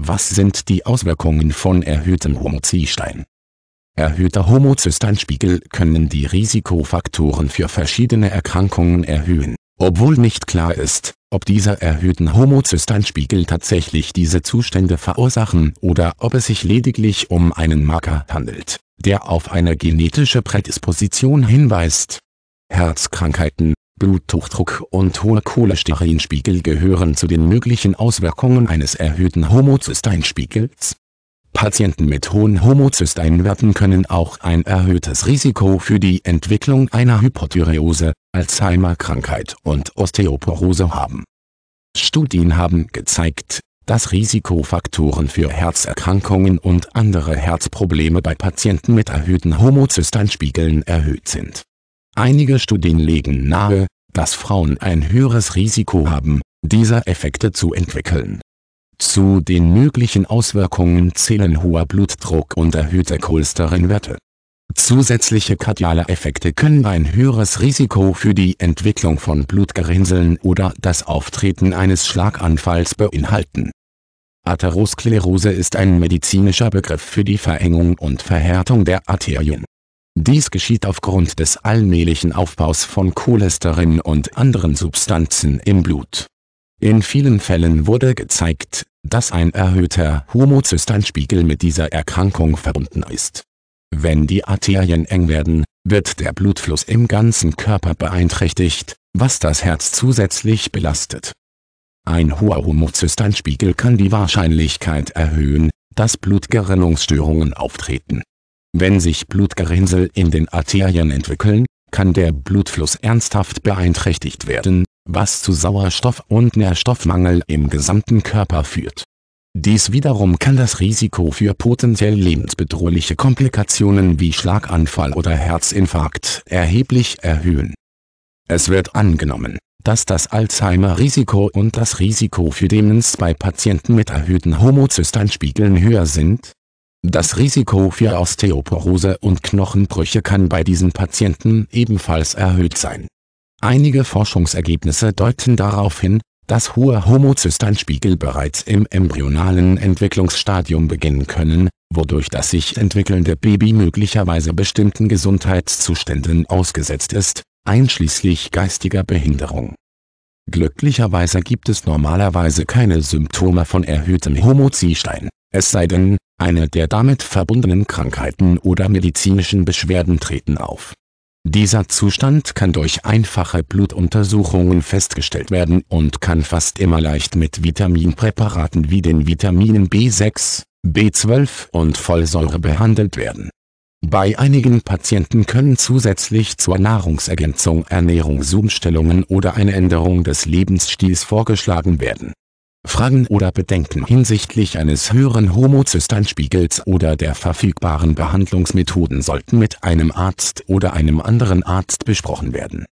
Was sind die Auswirkungen von erhöhtem Homocystein? Erhöhter Homocysteinspiegel können die Risikofaktoren für verschiedene Erkrankungen erhöhen, obwohl nicht klar ist, ob dieser erhöhten Homocysteinspiegel tatsächlich diese Zustände verursachen oder ob es sich lediglich um einen Marker handelt, der auf eine genetische Prädisposition hinweist. Herzkrankheiten, Bluthochdruck und hoher Cholesterinspiegel gehören zu den möglichen Auswirkungen eines erhöhten Homocysteinspiegels. Patienten mit hohen Homocysteinwerten können auch ein erhöhtes Risiko für die Entwicklung einer Hypothyreose, Alzheimer-Krankheit und Osteoporose haben. Studien haben gezeigt, dass Risikofaktoren für Herzerkrankungen und andere Herzprobleme bei Patienten mit erhöhten Homocysteinspiegeln erhöht sind. Einige Studien legen nahe, dass Frauen ein höheres Risiko haben, diese Effekte zu entwickeln. Zu den möglichen Auswirkungen zählen hoher Blutdruck und erhöhte Cholesterinwerte. Zusätzliche kardiale Effekte können ein höheres Risiko für die Entwicklung von Blutgerinnseln oder das Auftreten eines Schlaganfalls beinhalten. Atherosklerose ist ein medizinischer Begriff für die Verengung und Verhärtung der Arterien. Dies geschieht aufgrund des allmählichen Aufbaus von Cholesterin und anderen Substanzen im Blut. In vielen Fällen wurde gezeigt, dass ein erhöhter Homocysteinspiegel mit dieser Erkrankung verbunden ist. Wenn die Arterien eng werden, wird der Blutfluss im ganzen Körper beeinträchtigt, was das Herz zusätzlich belastet. Ein hoher Homocysteinspiegel kann die Wahrscheinlichkeit erhöhen, dass Blutgerinnungsstörungen auftreten. Wenn sich Blutgerinnsel in den Arterien entwickeln, kann der Blutfluss ernsthaft beeinträchtigt werden, was zu Sauerstoff- und Nährstoffmangel im gesamten Körper führt. Dies wiederum kann das Risiko für potenziell lebensbedrohliche Komplikationen wie Schlaganfall oder Herzinfarkt erheblich erhöhen. Es wird angenommen, dass das Alzheimer-Risiko und das Risiko für Demenz bei Patienten mit erhöhten Homocysteinspiegeln höher sind. Das Risiko für Osteoporose und Knochenbrüche kann bei diesen Patienten ebenfalls erhöht sein. Einige Forschungsergebnisse deuten darauf hin, dass hohe Homocysteinspiegel bereits im embryonalen Entwicklungsstadium beginnen können, wodurch das sich entwickelnde Baby möglicherweise bestimmten Gesundheitszuständen ausgesetzt ist, einschließlich geistiger Behinderung. Glücklicherweise gibt es normalerweise keine Symptome von erhöhtem Homocystein, es sei denn, eine der damit verbundenen Krankheiten oder medizinischen Beschwerden treten auf. Dieser Zustand kann durch einfache Blutuntersuchungen festgestellt werden und kann fast immer leicht mit Vitaminpräparaten wie den Vitaminen B6, B12 und Folsäure behandelt werden. Bei einigen Patienten können zusätzlich zur Nahrungsergänzung Ernährungsumstellungen oder eine Änderung des Lebensstils vorgeschlagen werden. Fragen oder Bedenken hinsichtlich eines höheren Homocysteinspiegels oder der verfügbaren Behandlungsmethoden sollten mit einem Arzt oder einem anderen Arzt besprochen werden.